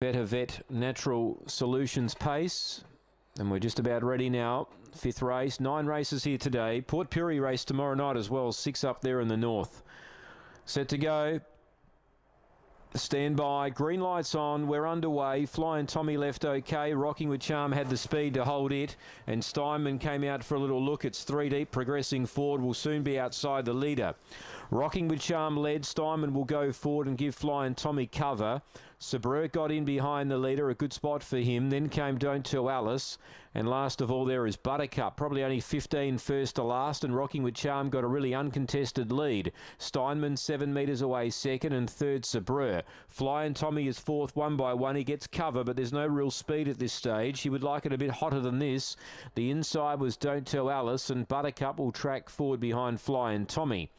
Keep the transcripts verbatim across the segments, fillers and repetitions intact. Better Vet Natural Solutions pace. And we're just about ready now. Fifth race. Nine races here today. Port Pirie race tomorrow night as well. Six up there in the north. Set to go. Stand by. Green lights on. We're underway. Flying Tommy left okay. Rocking with Charm had the speed to hold it. And Steinman came out for a little look. It's three deep. Progressing forward. Will soon be outside the leader. Rocking with Charm led. Steinman will go forward and give Flying Tommy cover. Sabreur got in behind the leader, a good spot for him. Then came Don't Tell Alice. And last of all there is Buttercup, probably only fifteen first to last, and Rocking with Charm got a really uncontested lead. Steinman seven metres away second, and third Sabreur. Flying Tommy is fourth, one by one. He gets cover, but there's no real speed at this stage. He would like it a bit hotter than this. The inside was Don't Tell Alice, and Buttercup will track forward behind Flying Tommy.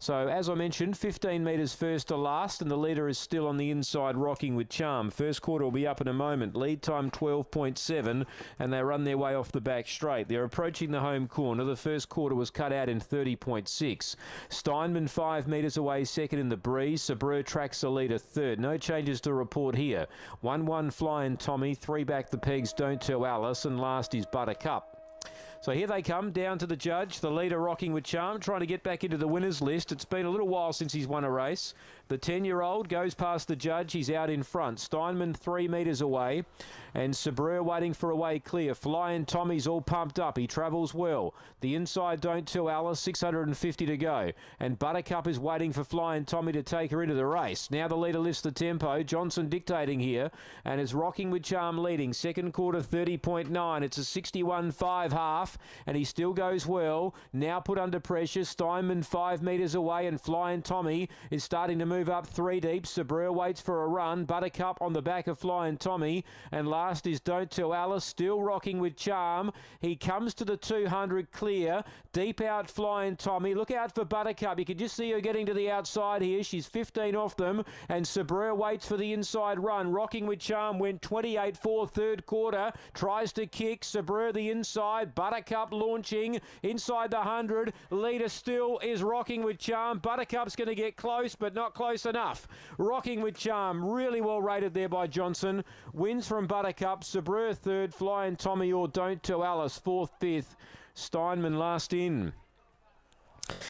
So, as I mentioned, fifteen metres first to last, and the leader is still on the inside, Rocking with Charm. First quarter will be up in a moment. Lead time twelve point seven, and they run their way off the back straight. They're approaching the home corner. The first quarter was cut out in thirty point six. Steinman five metres away, second in the breeze. Sabreur tracks the leader third. No changes to report here. one one Flying Tommy, three back the pegs, Don't Tell Alice, and last is Buttercup. So here they come, down to the judge, the leader Rocking with Charm, trying to get back into the winners list. It's been a little while since he's won a race. The ten-year-old goes past the judge. He's out in front. Steinman three metres away, and Sabreur waiting for a way clear. Flying Tommy's all pumped up. He travels well. The inside Don't Tell Alice, six hundred fifty to go, and Buttercup is waiting for Flying Tommy to take her into the race. Now the leader lifts the tempo. Johnson dictating here, and it's Rocking with Charm leading. Second quarter, thirty point nine. It's a sixty-one five half. And he still goes well. Now put under pressure. Steinman five metres away, and Flying Tommy is starting to move up three deep. Sabreur waits for a run. Buttercup on the back of Flying Tommy. And last is Don't Tell Alice, still Rocking with Charm. He comes to the two hundred clear. Deep out Flying Tommy. Look out for Buttercup. You can just see her getting to the outside here. She's fifteen off them. And Sabreur waits for the inside run. Rocking with Charm went twenty-eight four third quarter. Tries to kick. Sabreur the inside. Buttercup. Buttercup launching inside the hundred. Leader still is Rocking with Charm. Buttercup's going to get close, but not close enough. Rocking with Charm, really well rated there by Johnson. Wins from Buttercup, Sabreur third, Flying Tommy or Don't Tell Alice fourth, fifth. Steinman last in.